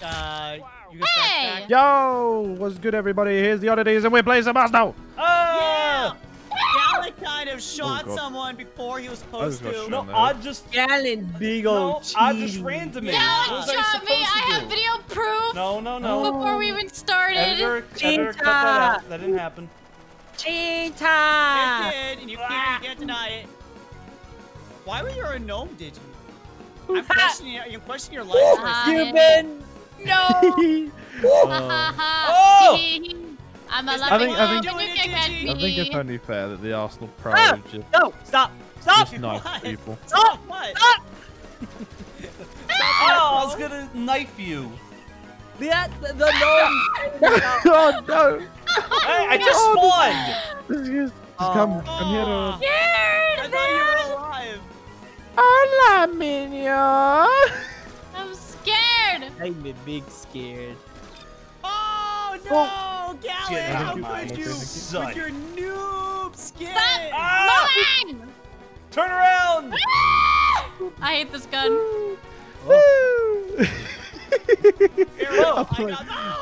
You hey! Yo! What's good, everybody? Here's the oddities, and we're playing some Arsenal. Oh! Yeah! Galen kind of shot someone before he was supposed to. No, I just... Galen, big old cheese. I just ran to me. Galen shot me. I have video proof. No. Before we even started. Editor, cut that out. That didn't happen. Cheetah! It did, and you can't deny it. Why were you a gnome, did you? I'm questioning, you question your life. Human! No! I'm a loving woman, you can't catch me. I think it's only fair that the Arsenal Pro just... No! Stop! Stop! Just knife people. Stop! What? Stop! I was gonna knife you. The gnome! Oh, no! Hey, I just spawned! Just come here to... You're there! You were alive! Hola, minion! I'm scared! I'm a big scared. Oh, no! Oh. Galen, how could you with your noob skin? Stop! Moving! Turn around! I hate this gun.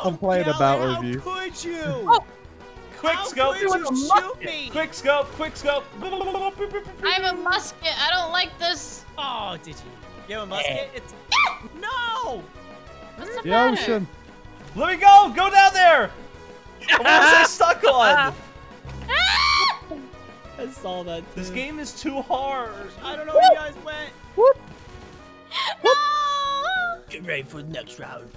I'm playing about with you. How could you? Quick scope. I have a musket. I don't like this. Oh, did you? You have a musket? It's... No! What's the matter? Ocean. Let me go! Go down there! What was I stuck on? I saw that too. This game is too hard. I don't know where you guys went. Get ready for the next round.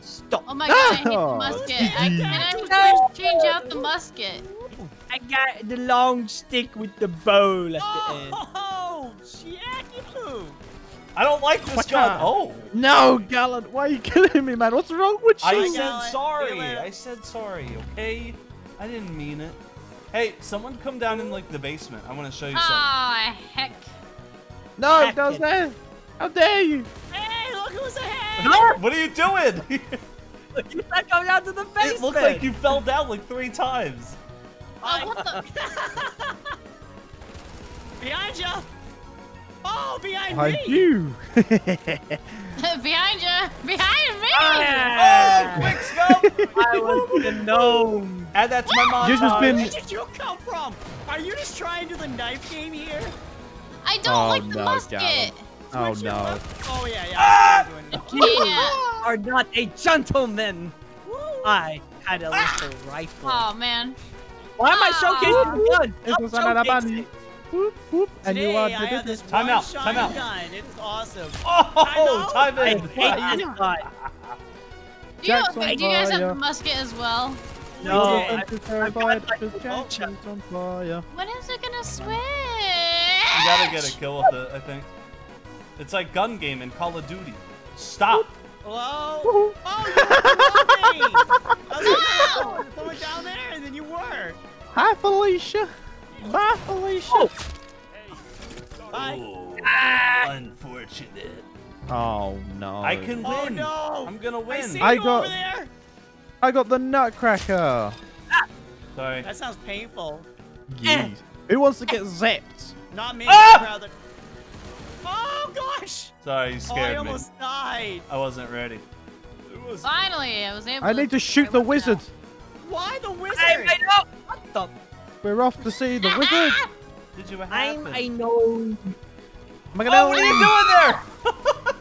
Stop. Oh my god, I hate the musket. Can I change out the musket? I got the long stick with the bow at the end. Oh, Jackie-poo. I don't like this gun. Oh. No, Galen, why are you killing me, man? What's wrong with you? I said sorry. I said sorry, okay? I didn't mean it. Hey, someone come down in like the basement. I want to show you something. Oh, heck. No, Darzeth. How dare you? Hey, look who's ahead! No. What are you doing? Look, you're not going out to the basement. It looked like you fell down like 3 times. Oh, what the? Behind you! Oh, behind me! You! Behind you! Behind me! Oh, quick scope! I was the gnome. And that's my mom. Where did you come from? Are you just trying to do the knife game here? I don't like the musket. Galen. Oh no! Oh yeah. You are not a gentleman. Woo. I had a little rifle. Oh man! Why am I showcasing the gun? It was another bunny. And you are this time out. Gun. It's awesome. Oh, time in. Do you guys have the musket as well? No. When is it gonna switch? You gotta get a kill with it, I think. It's like gun game in Call of Duty. Stop! Hello? Oh, you were I was like, no! Someone down there, and then you were. Hi, Felicia. Bye, Felicia. Oh. Hey. Bye. Oh, unfortunate. Oh no. I can win. Oh, no. I'm gonna win. I got the nutcracker. Ah. Sorry. That sounds painful. Jeez. Who wants to get zapped? Not me, brother. Oh gosh! Sorry, you scared me. I almost died. I wasn't ready. Finally, I was able. I need to shoot the wizard. Why the wizard? What the? We're off to see the wizard. Did you? I know. What are you doing there?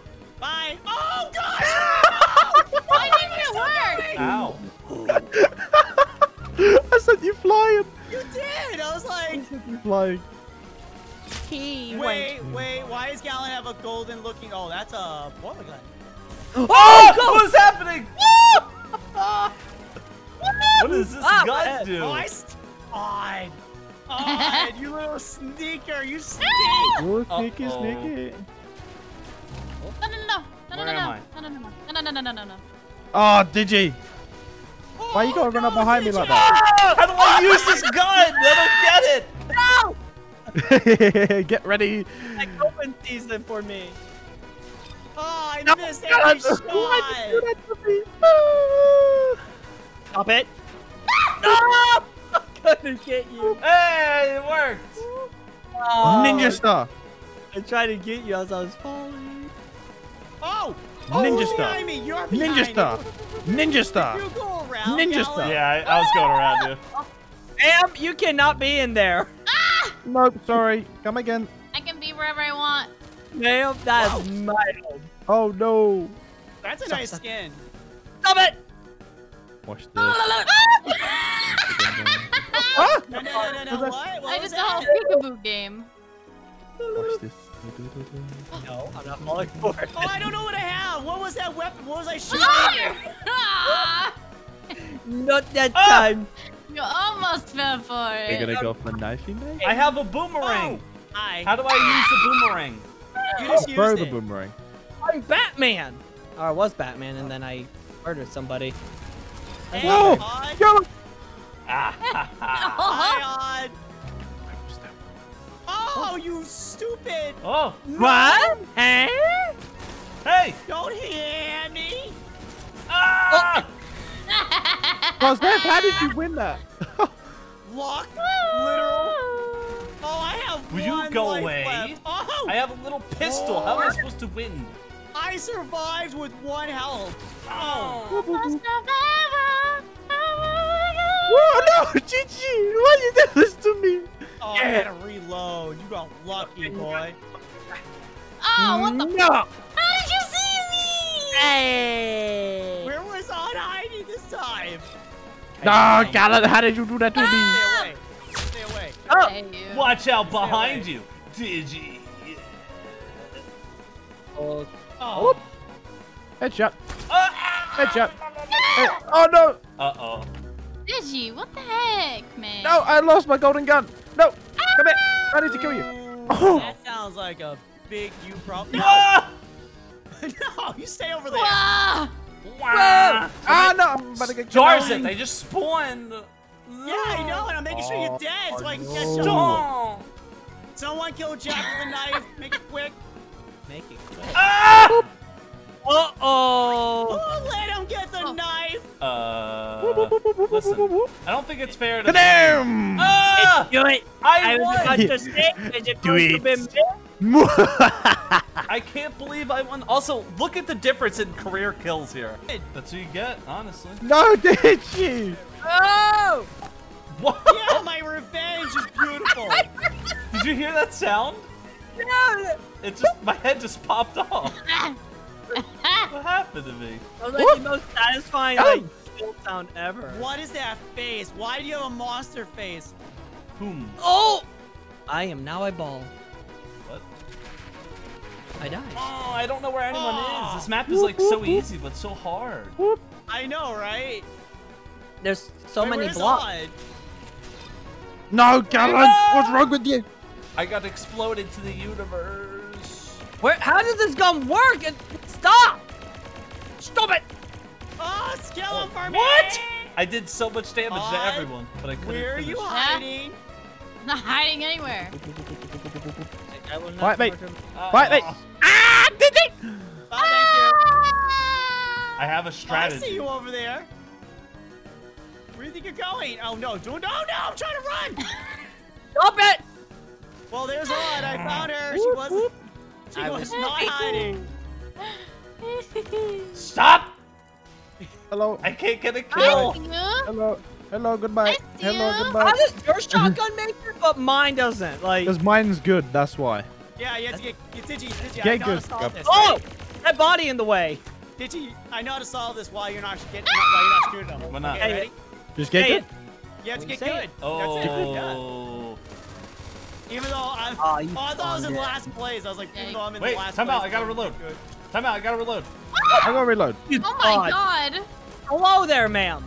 Bye. Oh gosh! Why didn't it work? Ow! I said you flying. You did. I was like. I said you flying. Wait, why does Galen have a golden looking? Oh, that's a boiler gun. What is happening? What does this gun do? Oh, you little sneaker, you stink. Oh, sneaky, sneaky. No. Oh, Digi. Why you gotta run up behind me like that? How do I use this gun? I don't get it. No. Get ready! Like, open season for me. Oh, I missed every shot! Why did you do that to me? Stop it! No! I couldn't get you. Hey, it worked! Ninja star! I tried to get you as I was falling. Oh! Ninja stuff. Ninja stuff. Ninja stuff. Ninja stuff. Yeah, I was going around you. Sam, you cannot be in there. Ah! Nope, sorry. Come again. I can be wherever I want. Ma'am, that is mild. Oh no. That's a nice skin. Stop it! Watch this. Ah! No, what? I just saw a peekaboo game. Watch this. No, I'm not falling for it. Oh, I don't know what I have. What was that weapon? What was I shooting? Not that time. You almost fell for it. You're gonna go for knifey knife? I have a boomerang. Oh, how do I use the boomerang? You just throw the boomerang. I'm Batman. Or I was Batman, and then I murdered somebody. Hey, whoa! Yo! Ah! Oh, you stupid! Oh! What? Hey! Hey! Don't hear me! Ah! Oh. Darzeth, how did you win that? Luck, literal. Oh, I have. Will you go away? Oh. I have a little pistol. How am I supposed to win? I survived with 1 health. Oh! Oh no, Gigi! Why did you do this to me? Oh, yeah. I gotta reload. You got lucky, boy. Oh, what the? No! How did you see me? Hey! Where was on hiding this time? No, Galen, how did you do that to me? Stay away! Stay away! Oh. Watch out behind you, Digi! Yeah. Oh. Oh. Headshot. Headshot. Yeah. Oh no! Uh-oh. Digi, what the heck, man? No, I lost my golden gun. No, come here. I need to kill you. Oh. That sounds like a big you problem. No! No, you stay over there. Wow. Wow. Ah, no, I'm about to get killed. Darzeth, they just spawned. No. Yeah, I know, and I'm making sure you're dead so I can catch you. No. Someone kill Jack with a knife. Make it quick. Make it quick. Ah! Uh-oh. Oh, let him get the knife. Listen, I don't think it's fair to... Damn! Do it. I won. Was about to say, do it. I can't believe I won. Also, look at the difference in career kills here. That's who you get, honestly. No, did you? Oh! What? Yeah, my revenge is beautiful. Did you hear that sound? No. It just, my head just popped off. What happened to me? That was like the most satisfying kill sound ever. What is that face? Why do you have a monster face? Whom? Oh! I am now a ball. What? I died. Oh, I don't know where anyone is. This map is like so easy, but so hard. I know, right? There's so many blocks. Odd? No, Galen! What's wrong with you? I got exploded to the universe. Where? How does this gun work? Stop! Stop it! Oh, skeleton for me! What? I did so much damage to everyone, but I couldn't Where finish. Are you hiding? I'm not hiding anywhere. Fight me! Fight me! Ah! Did it! I have a strategy. I see you over there. Where do you think you're going? Oh no! No! No! I'm trying to run! Stop it! Well, there's one. I found her. She wasn't. She was not hiding. Stop! Hello. I can't get a kill. Hello. Hello. Goodbye. Hello. Goodbye. How does your shotgun make it, but mine doesn't? Like. Because mine's good. That's why. Yeah. You have to get Digi. Digi. I know how to solve this. Oh! That body in the way. Digi, I know how to solve this while you're not getting. While you're not screwed up. Why not? Okay, ready? Just get good. You have to get good. Oh. That's it. Yeah. Even though I'm, I thought I was in last place. I was like, even though I'm in the last place. Wait, time out. I gotta reload. Time out. I gotta reload. I gotta reload. Oh my god. Hello there, ma'am.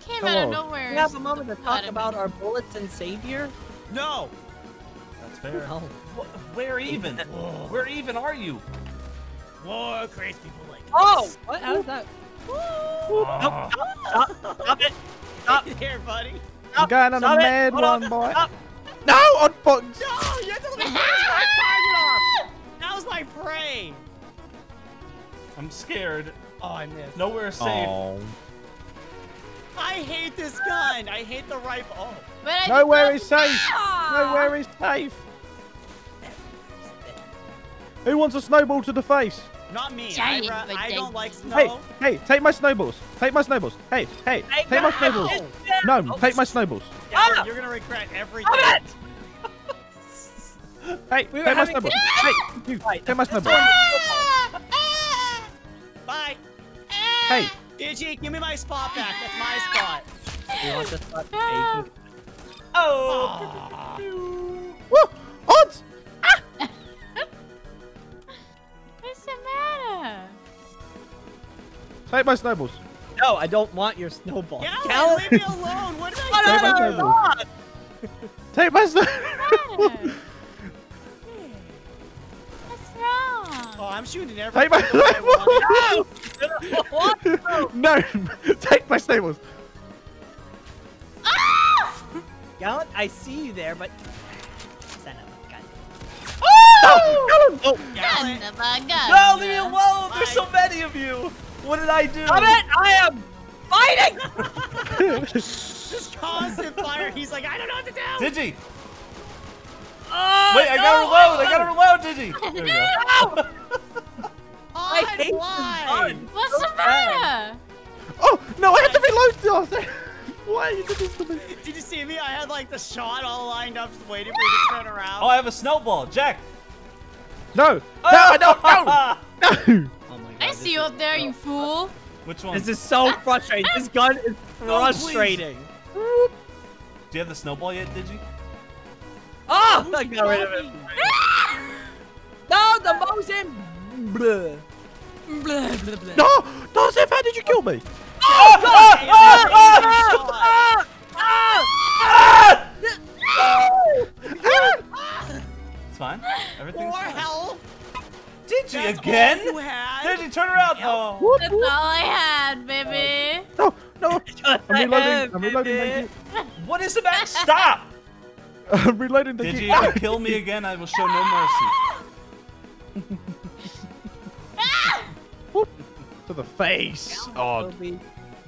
You came out of nowhere. We have a moment to talk about our bullets and savior. No. That's fair. No. Where even? Where even are you? More crazy people like this. Oh, what? How is that? Oh. Stop. Stop it. Stop here, buddy. You got on a mad one, boy. No, on bugs. No, you have to let me finish my target off. That was my prey. I'm scared. Oh, I missed. Nowhere safe. Oh. I hate this gun. I hate the rifle. Oh. Nowhere is safe. Nowhere is safe. Who wants a snowball to the face? Not me. I don't like snow. Hey, hey, take my snowballs. Take my snowballs. Hey, hey, take my snowballs. No, take my snowballs. Yeah, you're gonna regret everything. Hey, we were take my snowballs. Hey, you, take my snowballs. Bye. Hey. Digi, give me my spot back. That's my spot. You want this spot? Oh. Woo! Odds! What's the matter? Take my snowballs. No, I don't want your snowballs. Yeah, leave me alone. What did I do? Take my snowballs. What's wrong? Oh, I'm shooting everything. Take my snowballs. No. No, take my snowballs. Gallant, I see you there, but son of a gun. Oh! Oh, Gallant! Son of a gun! No, leave me alone! There's so many of you! What did I do? Gallant, I am fighting! Just constant fire. He's like, I don't know what to do! Digi! Oh, wait, I gotta reload, Digi! There we go. I hate this. What's the matter? Oh, no, I had to reload, Darzeth! Why are you doing this to me? Did you see me? I had like the shot all lined up, waiting for you to turn around. Oh, I have a snowball, Jack. No! Oh. No! Oh my God, I see you up there, you fool. Which one? This is so frustrating. This gun is frustrating. Oh, do you have the snowball yet, Digi? Oh! I got rid of it. No, the Mosin. Bleh. Bleh, bleh, bleh. No, Zeph, how did you kill me? It's fine. Everything's fine. Help. Did you again? Did you turn around? Oh. Whoop, whoop. That's all I had, baby. No, no. I'm reloading. I'm reloading. Thank you. What is it, man? Stop. I'm reloading. Did you ever kill me again? I will show no mercy. To the face. Oh. Am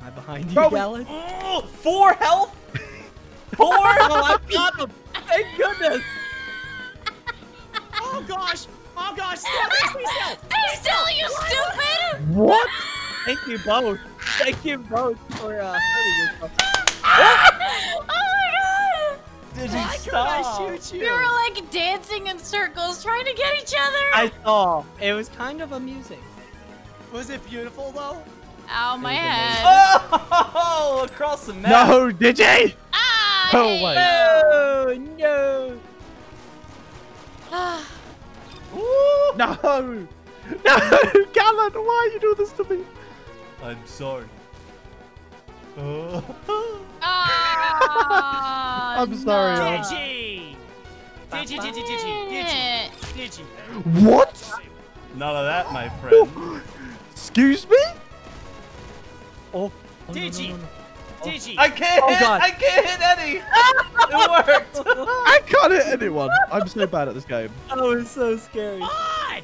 I behind you, Gallant? Oh, 4 health? 4? Oh, I've got them. Thank goodness. Oh, gosh. Oh, gosh. Still, you stupid. What? Thank you both. Thank you both for hurting yourself. Oh, my God. Did you stop? I shoot you? We were, like, dancing in circles trying to get each other. I saw. It was kind of amusing. Was it beautiful though? Ow, my head. Oh, across the map. No, Digi! Ah! Oh, wait. Oh, no. Ooh. No. No, Gallant, why are you doing this to me? I'm sorry. Oh. I'm sorry. No. Digi. What? None of that, my friend. Excuse me? Oh, Digi! Digi! I can't hit! God. I can't hit any! It worked! I can't hit anyone! I'm so bad at this game. Oh, it's so scary. What?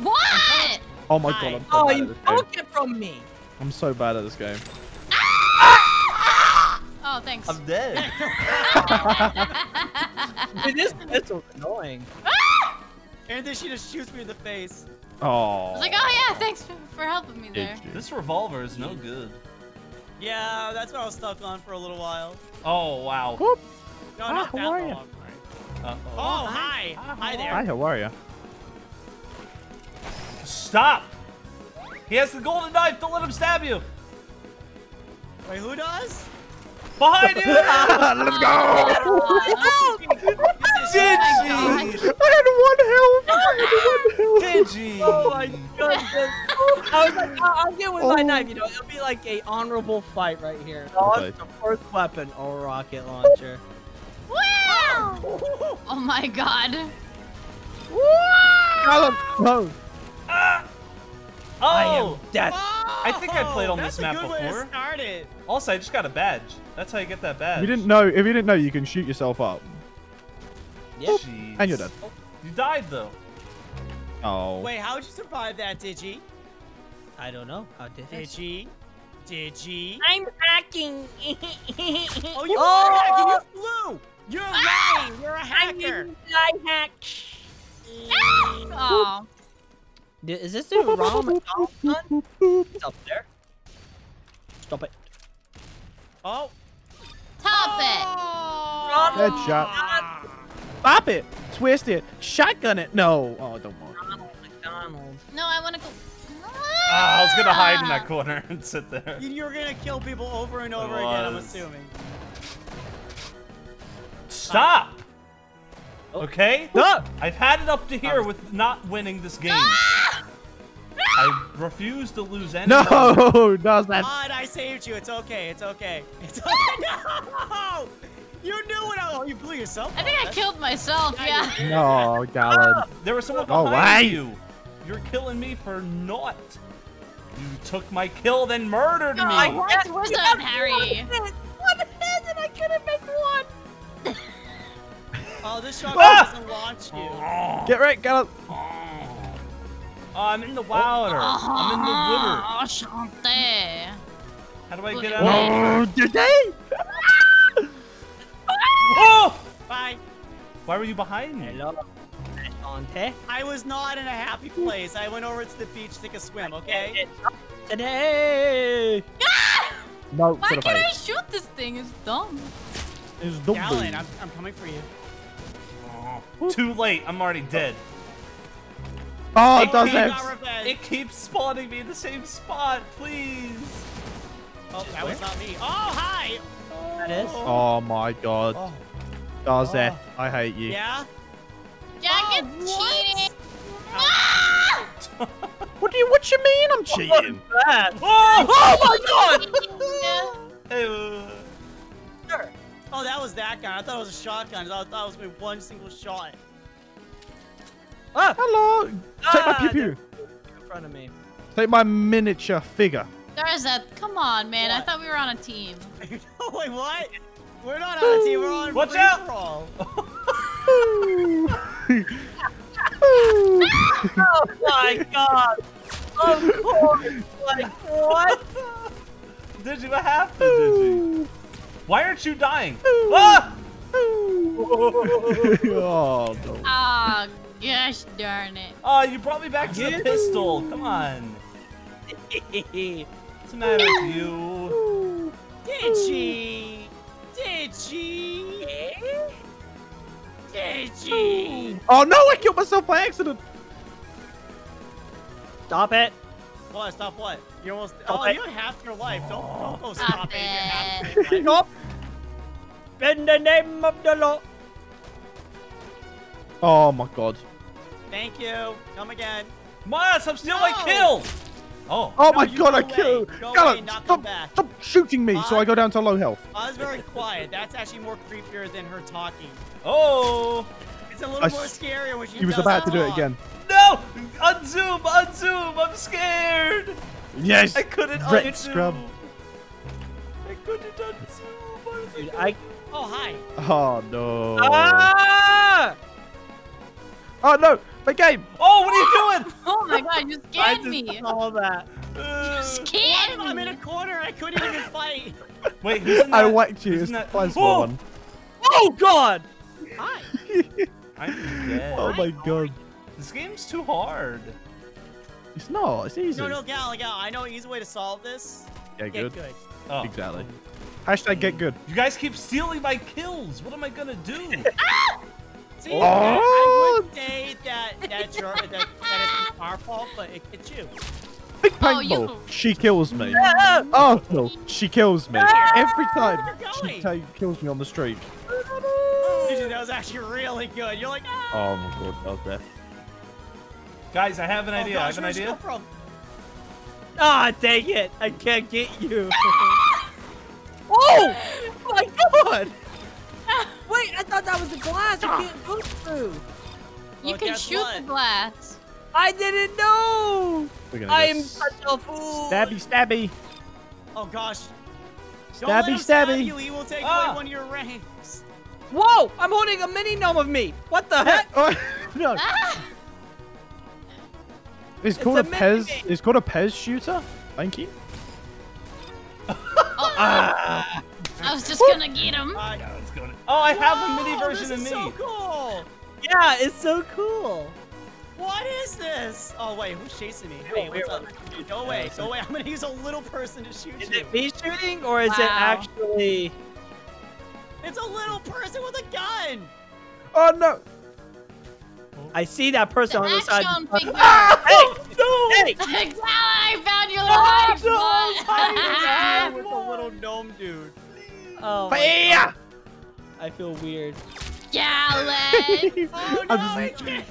What? Oh my God, I'm so bad at this game. Oh, you broke it from me! I'm so bad at this game. Oh, thanks. I'm dead. It is annoying. And then she just shoots me in the face. Oh. I was like, oh yeah, thanks for helping me there. This revolver is no good. Yeah, that's what I was stuck on for a little while. Oh, wow. Whoop. No, not that long. Right. Uh-oh. Oh, hi. Hi there. Hi, how are you? Stop. He has the golden knife. Don't let him stab you. Wait, who does? Behind you. Let's go. Oh, Digi! I had 1 health! Digi! Oh my goodness! I was like, I'll get with my knife, you know, it'll be like an honorable fight right here. Okay. The first weapon, a rocket launcher. Wow! Oh my God! Wow! Oh! I am dead. I think I played on this map before. Also, I just got a badge. That's how you get that badge. You didn't know. If you didn't know, you can shoot yourself up. Yeah. And you're dead. You died though. Oh. Wait, how did you survive that, Digi? I don't know. How did Digi? Digi? I'm hacking. Oh, you are hacking. You flew. You're lying. You're a hacker. I hack. Oh. Is this the wrong son? It's up there. Stop it. Oh. Top it. Oh. Good shot. Pop it. Twist it. Shotgun it. No. Oh, don't worry. Ronald McDonald. No, I want to go. I was going to hide in that corner and sit there. You're going to kill people over and over again, I'm assuming. Stop! Okay? No! I've had it up to here with not winning this game. I refuse to lose any. No! That's not. God, I saved you. It's okay. It's okay. It's okay. No! You knew it. Oh, you blew yourself up. I think I killed myself, yeah. No, God. There was someone behind you. You're killing me for naught. You took my kill, then murdered me. What was that, Harry? What is it? I couldn't make one. Oh, this shotgun doesn't launch you. Get right, get up. Oh, I'm in the water. I'm in the water. Oh, Shantae. How do I get out? Oh, did they? Oh! Bye. Why were you behind me? I was not in a happy place. I went over to the beach to take a swim, okay? Today! No, why can't I shoot this thing? It's dumb. It's dumb. Galen, I'm coming for you. Oh, too late. I'm already dead. Oh, it doesn't. It keeps spawning me in the same spot. Please. Oh, that was not me. Oh, hi. Oh. That is. Oh, my God. Oh. Darzeth, I hate you. Yeah? Jack is cheating! Ah! What you mean I'm cheating? What oh my God! Sure. Oh, that was that guy. I thought it was a shotgun. I thought it was gonna be one single shot. Ah! Hello! Take my pew-pew! In front of me. Take my miniature figure. Darzeth, come on, man. What? I thought we were on a team. Wait, what? We're not on a team. We're on free for all. Oh my God! Of course! Like, what? Digi, what happened, Digi? Why aren't you dying? Ah! Oh, no. Oh, gosh darn it. Oh, you brought me back to the pistol. Come on. What's the matter with you? Digi! Digi! Digi! Oh no, I killed myself by accident! Stop it! What? Stop what? You almost. Stop you have half your life. Don't go stopping. You're half your life. Stop! In the name of the law! Oh my God. Thank you. Come again. Mas, I'm stealing my kill! Oh, oh no, my God, I killed! Stop shooting me so I go down to low health. I was very quiet. That's actually more creepier than her talking. Oh! It's a little more scarier when she was about to do it again. No! Unzoom! Unzoom! I'm scared! Yes! I couldn't unzoom! I couldn't unzoom! Dude, oh, hi! Oh, no. Ah! Oh, no! My game! Oh, what are you doing? Oh my God, you scared me! I just saw that. You scared me! I'm in a corner, I couldn't even fight. Wait, isn't that, I whacked you. Isn't that... Oh! Oh God! Hi! I'm dead. Oh my God. This game's too hard. It's not, it's easy. No, no, Gal, I know an easy way to solve this. Yeah, get good. Oh. Exactly. Hashtag get good. You guys keep stealing my kills. What am I gonna do? See, I would say that it's our fault, but it's you. Big paintball. Oh, she kills me. Yeah. Oh, no. She kills me. Yeah. Every time she kills me on the street. That was actually really good. You're like, ah. Oh, my God. That was death. Guys, I have an idea. Gosh, I have an idea. Ah, dang it. I can't get you. Oh, my God. Wait, I thought that was a glass you can't go through. You can shoot the glass. I didn't know. I am such a fool. Stabby, stabby. Oh gosh. Stabby, stabby. He will take away one of your ranks. Whoa! I'm holding a mini gnome of me. What the heck? No. It's called a Pez shooter. Thank you. I was just gonna get him. Oh, I have a mini version of me. This is so cool. Yeah, it's so cool. What is this? Oh, wait, who's chasing me? Hey, what's up? Go away, go away. I'm gonna use a little person to shoot you. Is it me shooting, or is it actually... It's a little person with a gun! Oh, no! I see that person on the side. Ah, no! Hey! Hey! I found your little hiding with the little gnome dude. Oh, I feel weird. Gallen! Oh, no,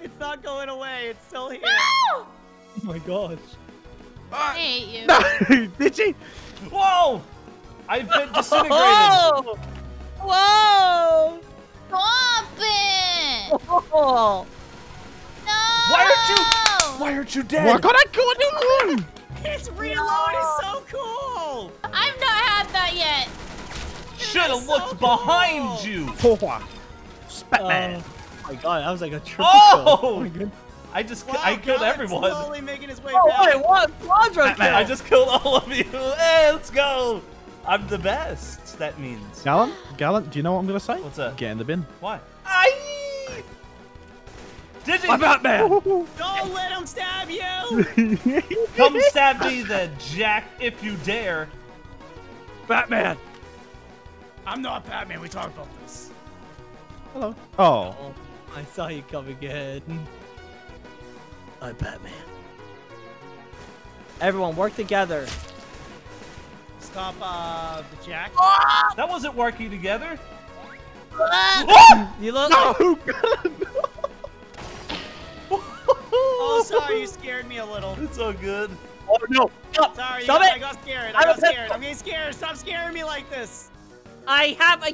it's not going away. It's still here. No! Oh, my gosh. I hate you. No! Did she? Whoa! I've been disintegrated. Oh! Whoa! Stop it! Oh. No! Why aren't you dead? Why can't I go anymore? His reload is so cool! I've not had that yet. Should've looked behind you. Spatman. Oh my god, that was like a triple. Oh my goodness. I just I killed everyone. Slowly making his way back. Wait, what? Squadron kill. I just killed all of you. Hey, let's go. I'm the best, that means. Gallant, do you know what I'm gonna say? What's that? Get in the bin. Why? Aye! Did you? I'm Batman! Don't let him stab you! Come stab me then, Jack, if you dare. Batman! I'm not Batman, we talked about this. Hello. Oh. Oh, I saw you come again. I'm Batman. Everyone, work together. Stop the jack. Oh! That wasn't working together. Oh! You look Oh, sorry, you scared me a little. It's all good. Oh no! Stop. Sorry, stop it. I got scared. I got scared. I'm getting scared. Stop scaring me like this. I have a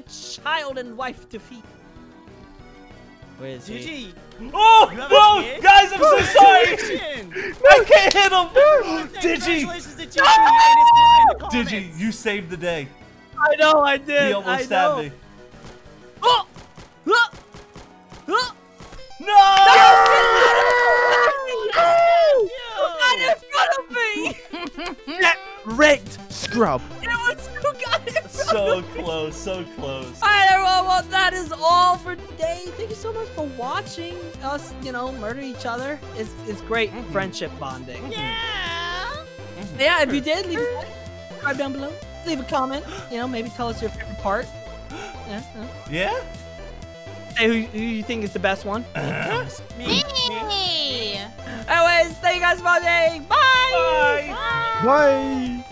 child and wife to feed. Where is he? Oh, no! Guys, I'm so sorry! I can't hit him! Digi! Digi, you saved the day. I know, I did. He almost stabbed me. Oh! Oh! No! I just got me! Get wrecked, scrub! It was so close, so close. All right, everyone, well, that is all for today. Thank you so much for watching us, you know, murder each other. It's great friendship bonding. Yeah. Yeah, if you did, leave a like, subscribe down below. Leave a comment. You know, maybe tell us your favorite part. Yeah. Hey, who you think is the best one? Me. Anyways, thank you guys for watching. Bye. Bye. Bye. Bye.